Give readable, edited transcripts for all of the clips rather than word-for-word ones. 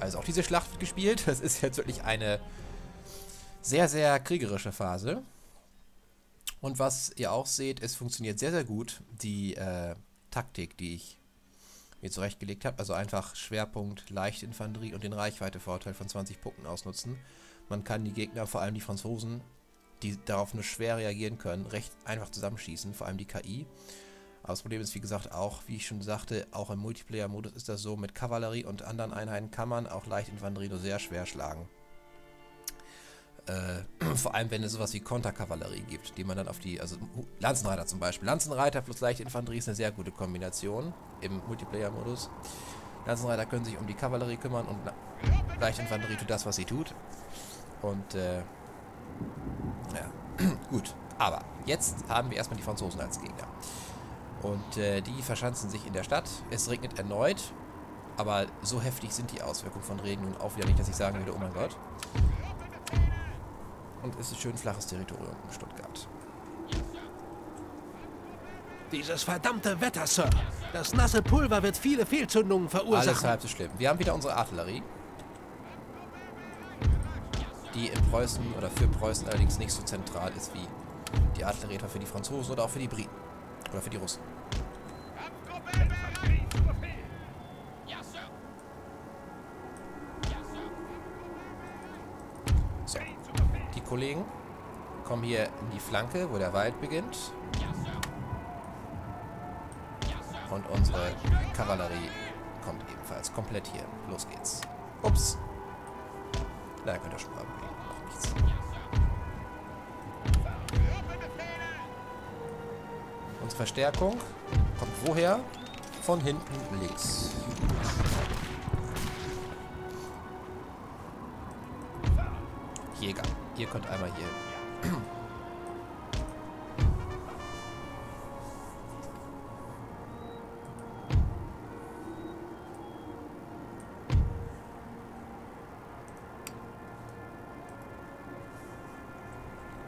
Also auch diese Schlacht wird gespielt. Das ist jetzt wirklich eine sehr, sehr kriegerische Phase. Und was ihr auch seht, es funktioniert sehr, sehr gut, die Taktik, die ich mir zurechtgelegt habe. Also einfach Schwerpunkt, Leichtinfanterie und den Reichweitevorteil von 20 Punkten ausnutzen. Man kann die Gegner, vor allem die Franzosen, die darauf nur schwer reagieren können, recht einfach zusammenschießen, vor allem die KI. Aber das Problem ist, wie gesagt, auch, wie ich schon sagte, auch im Multiplayer-Modus ist das so, mit Kavallerie und anderen Einheiten kann man auch Leichtinfanterie nur sehr schwer schlagen. Vor allem, wenn es sowas wie Konterkavallerie gibt, die man dann auf die, also Lanzenreiter zum Beispiel. Lanzenreiter plus Leichtinfanterie ist eine sehr gute Kombination im Multiplayer-Modus. Lanzenreiter können sich um die Kavallerie kümmern und Leichtinfanterie tut das, was sie tut. Und, ja, gut. Aber jetzt haben wir erstmal die Franzosen als Gegner. Und die verschanzen sich in der Stadt. Es regnet erneut, aber so heftig sind die Auswirkungen von Regen nun auch wieder nicht, dass ich sagen würde, oh mein Gott. Und es ist schön flaches Territorium in Stuttgart. Dieses verdammte Wetter, Sir. Das nasse Pulver wird viele Fehlzündungen verursachen. Alles halb so schlimm. Wir haben wieder unsere Artillerie, die in Preußen oder für Preußen allerdings nicht so zentral ist wie die Artillerie für die Franzosen oder auch für die Briten oder für die Russen. So, die Kollegen kommen hier in die Flanke, wo der Wald beginnt. Und unsere Kavallerie kommt ebenfalls komplett hier. Los geht's. Ups. Na, könnt ihr schon mal bewegen. Macht nichts. Unsere Verstärkung kommt woher? Von hinten links. Jäger. Ihr könnt einmal hier...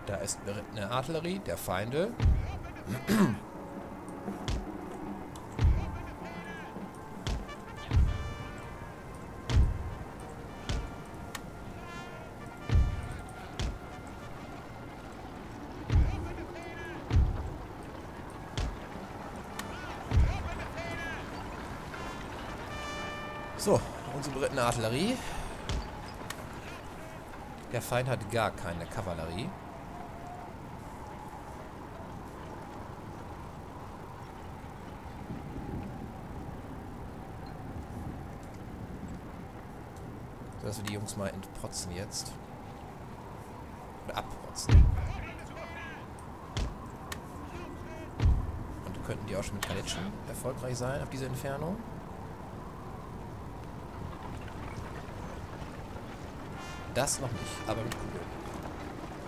Da ist eine Artillerie der Feinde. So, unsere berittene Artillerie. Der Feind hat gar keine Kavallerie. Dass wir die Jungs mal entprotzen jetzt. Oder abprotzen. Und könnten die auch schon mit Kalitschen erfolgreich sein auf diese Entfernung. Das noch nicht, aber mit Kugeln.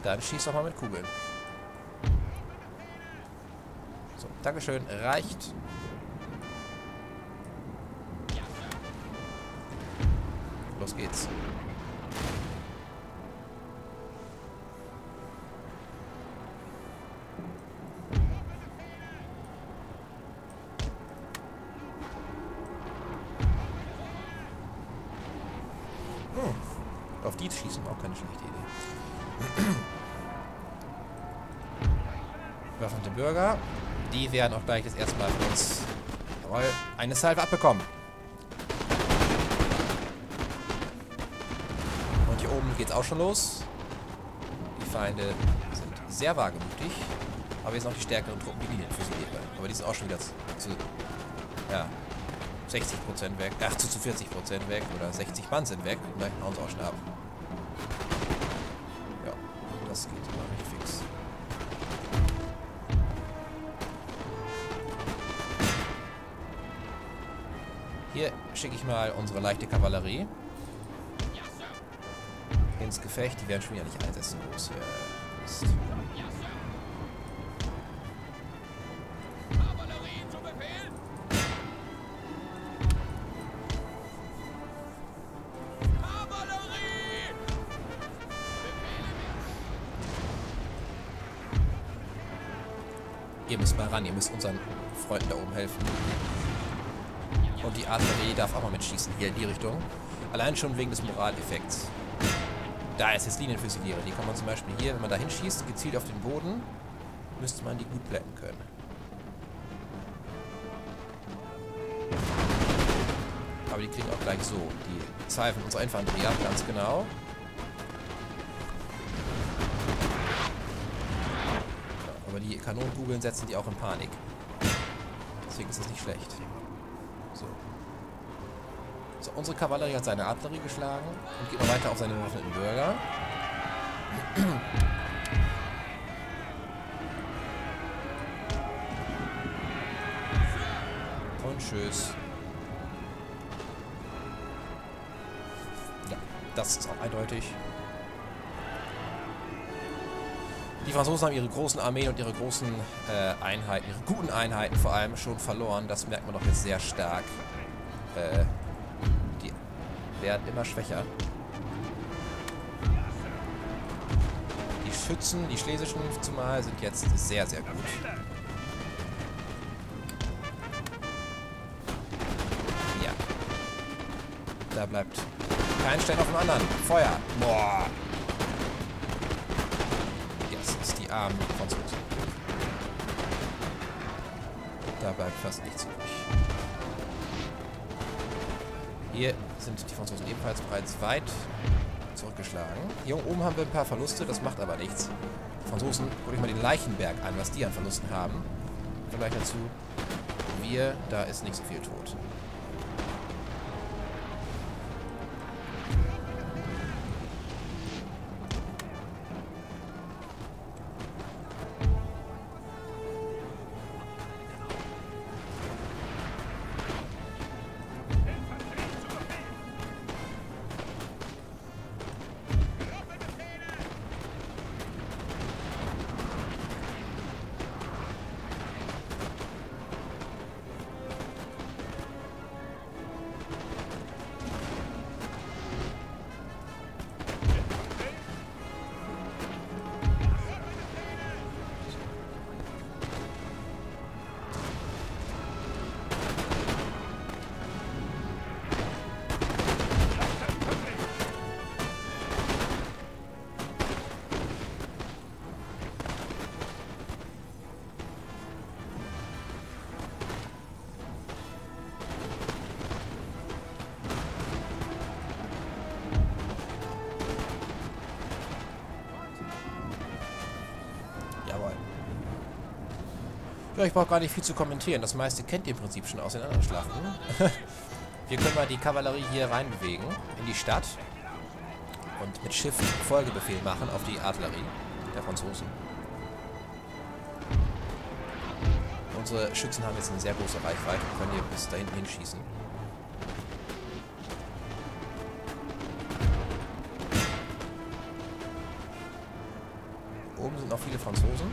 Dann schieß doch mal mit Kugeln. So, Dankeschön, reicht. Los geht's. Auf die schießen wir auch keine schlechte Idee. Bewaffnete Bürger, die werden auch gleich das erste Mal für uns, jawohl, eine Salve abbekommen. Geht's auch schon los. Die Feinde sind sehr wagemutig, aber hier sind auch die stärkeren Truppen, die Linien füßiert werden. Aber die sind auch schon wieder zu ja, 60% weg, ach zu 40% weg oder 60 Mann sind weg und möchten uns auch schon ab. Ja, das geht immer recht fix. Hier schicke ich mal unsere leichte Kavallerie ins Gefecht, die werden schon wieder nicht einsetzen, wo es hier ist. Ihr müsst mal ran, ihr müsst unseren Freunden da oben helfen. Und die Artillerie darf auch mal mitschießen, hier in die Richtung. Allein schon wegen des Moraleffekts. Da ist jetzt Linienfusiliere. Die kann man zum Beispiel hier, wenn man da hinschießt, gezielt auf den Boden, müsste man die gut plätten können. Aber die kriegen auch gleich so die Zeifen unserer Infanterie ab, ganz genau. Aber die Kanonenkugeln setzen die auch in Panik. Deswegen ist das nicht schlecht. So. So, unsere Kavallerie hat seine Artillerie geschlagen und geht mal weiter auf seine bewaffneten Bürger. Und tschüss. Ja, das ist auch eindeutig. Die Franzosen haben ihre großen Armeen und ihre großen Einheiten, ihre guten Einheiten vor allem schon verloren. Das merkt man doch jetzt sehr stark. Die werden immer schwächer. Die Schützen, die schlesischen zumal, sind jetzt sehr, sehr gut. Ja. Da bleibt kein Stein auf dem anderen. Feuer. Boah. Armen Franzosen. Da bleibt fast nichts übrig. Hier sind die Franzosen ebenfalls bereits weit zurückgeschlagen. Hier oben haben wir ein paar Verluste, das macht aber nichts. Die Franzosen, guck ich mal den Leichenberg an, was die an Verlusten haben. Vergleich dazu, wir, da ist nicht so viel tot. Ja, ich brauche gar nicht viel zu kommentieren. Das meiste kennt ihr im Prinzip schon aus den anderen Schlachten. Wir können mal die Kavallerie hier reinbewegen in die Stadt und mit Shift Folgebefehl machen auf die Artillerie der Franzosen. Unsere Schützen haben jetzt eine sehr große Reichweite und können hier bis dahin hinschießen. Oben sind noch viele Franzosen.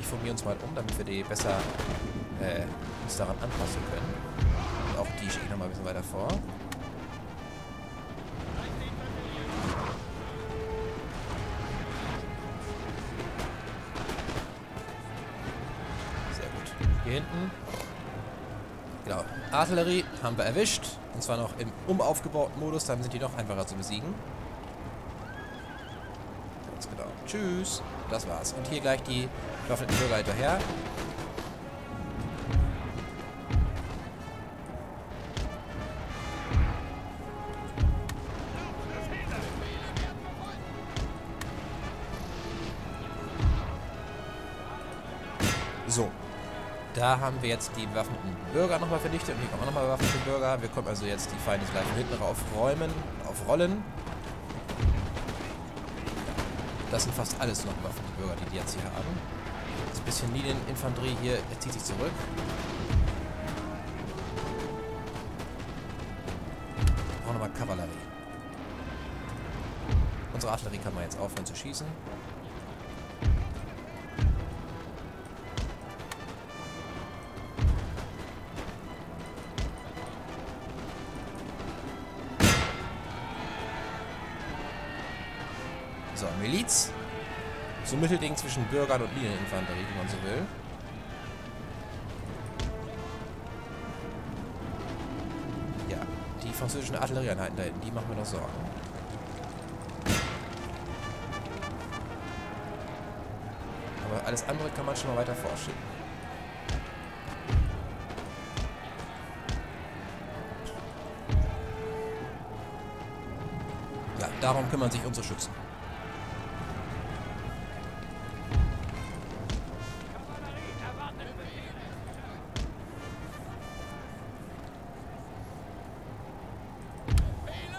Informieren uns mal um, damit wir die besser uns daran anpassen können. Und auch die schicken nochmal ein bisschen weiter vor. Sehr gut. Hier hinten. Genau. Artillerie haben wir erwischt. Und zwar noch im umaufgebauten Modus. Dann sind die noch einfacher zu besiegen. Ganz genau. Tschüss. Das war's. Und hier gleich die bewaffneten Bürger hinterher. So. Da haben wir jetzt die bewaffneten Bürger nochmal vernichtet. Und hier kommen auch nochmal bewaffnete Bürger. Wir können also jetzt die Feinde gleich hinten aufrollen. Das sind fast alles noch bewaffnete Bürger, die jetzt hier haben. Das bisschen Linieninfanterie hier, er zieht sich zurück. Wir brauchen nochmal Kavallerie. Unsere Artillerie kann man jetzt aufhören zu schießen. So, Miliz. So Mittelding zwischen Bürgern und Linieninfanterie, wenn man so will. Ja, die französischen Artillerieeinheiten da hinten. Die machen mir noch Sorgen. Aber alles andere kann man schon mal weiter vorschieben. Ja, darum kümmern sich unsere Schützen.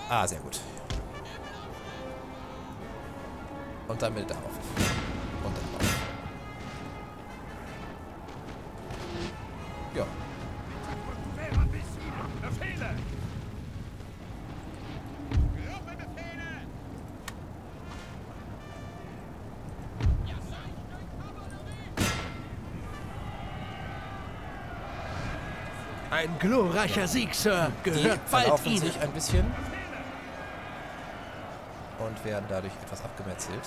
Ah, sehr gut. Und dann mit darauf. Und dann drauf. Ja. Ein glorreicher Sieg, Sir. Gehört bald Ihnen. Sich ein bisschen. Und werden dadurch etwas abgemetzelt.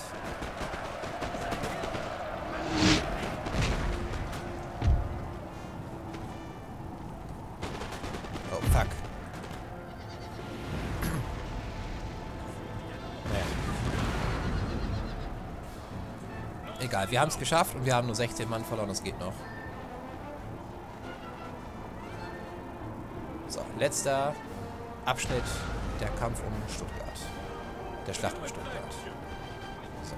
Oh, fuck. Naja. Egal, wir haben es geschafft und wir haben nur 16 Mann verloren, das geht noch. So, letzter Abschnitt, der Kampf um Stuttgart. Der Schlacht um Stuttgart. So.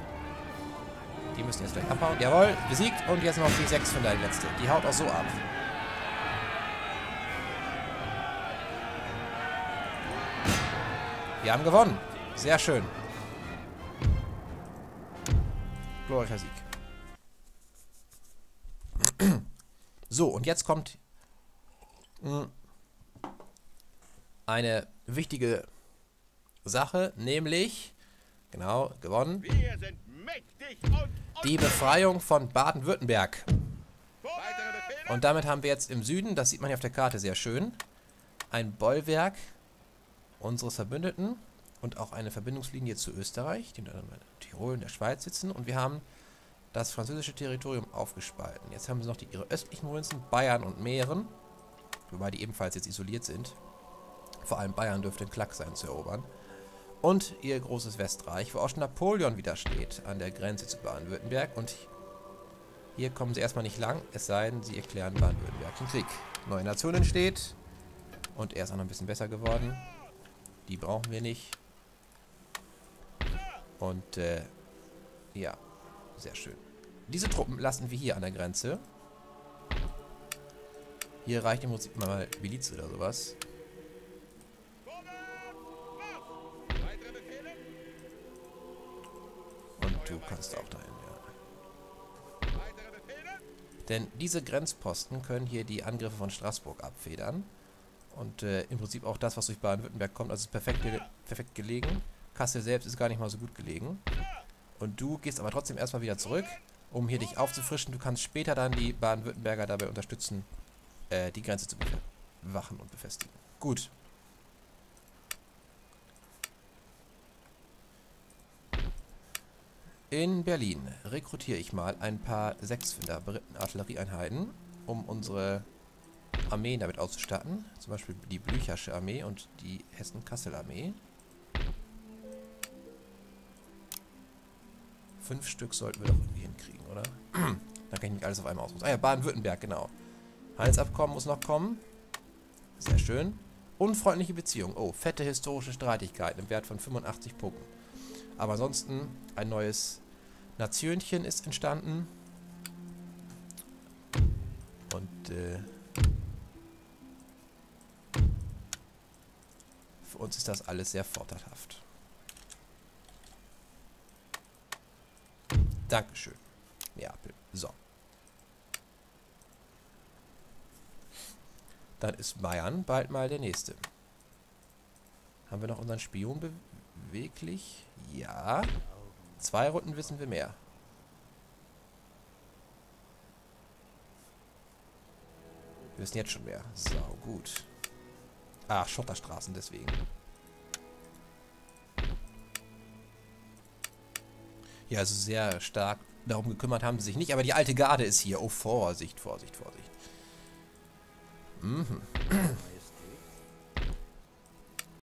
Die müssen jetzt gleich abhauen. Jawohl, besiegt. Und jetzt noch die 6 von der letzte. Die haut auch so ab. Wir haben gewonnen. Sehr schön. Glorreicher Sieg. So, und jetzt kommt eine wichtige Sache, nämlich, genau, gewonnen, die Befreiung von Baden-Württemberg. Und damit haben wir jetzt im Süden, das sieht man hier auf der Karte sehr schön, ein Bollwerk unseres Verbündeten und auch eine Verbindungslinie zu Österreich, die in Tirol und der Schweiz sitzen. Und wir haben das französische Territorium aufgespalten. Jetzt haben sie noch ihre östlichen Provinzen, Bayern und Mähren, wobei die ebenfalls jetzt isoliert sind. Vor allem Bayern dürfte ein Klack sein zu erobern. Und ihr großes Westreich, wo auch schon Napoleon wieder steht, an der Grenze zu Baden-Württemberg. Und hier kommen sie erstmal nicht lang, es sei denn, sie erklären Baden-Württemberg zum Krieg. Neue Nation entsteht. Und er ist auch noch ein bisschen besser geworden. Die brauchen wir nicht. Und, ja, sehr schön. Diese Truppen lassen wir hier an der Grenze. Hier reicht im Prinzip mal Miliz oder sowas. Du kannst auch dahin, ja. Denn diese Grenzposten können hier die Angriffe von Straßburg abfedern. Und im Prinzip auch das, was durch Baden-Württemberg kommt, also ist perfekt gelegen. Kassel selbst ist gar nicht mal so gut gelegen. Und du gehst aber trotzdem erstmal wieder zurück, um hier dich aufzufrischen. Du kannst später dann die Baden-Württemberger dabei unterstützen, die Grenze zu bewachen und befestigen. Gut. In Berlin rekrutiere ich mal ein paar Sechsfünder Briten-Artillerieeinheiten, um unsere Armeen damit auszustatten. Zum Beispiel die Blüchersche Armee und die Hessen-Kassel-Armee. 5 Stück sollten wir doch irgendwie hinkriegen, oder? Dann kann ich nicht alles auf einmal ausrufen. Ah ja, Baden-Württemberg, genau. Handelsabkommen muss noch kommen. Sehr schön. Unfreundliche Beziehungen. Oh, fette historische Streitigkeiten im Wert von 85 Punkten. Aber ansonsten ein neues Nationchen ist entstanden. Und für uns ist das alles sehr vorteilhaft. Dankeschön, Neapel. So. Dann ist Bayern bald mal der nächste. Haben wir noch unseren Spion beweglich? Ja. 2 Runden wissen wir mehr. Wir wissen jetzt schon mehr. So, gut. Ach, Schotterstraßen deswegen. Ja, also sehr stark darum gekümmert haben sie sich nicht, aber die alte Garde ist hier. Oh, Vorsicht, Vorsicht, Vorsicht. Mhm.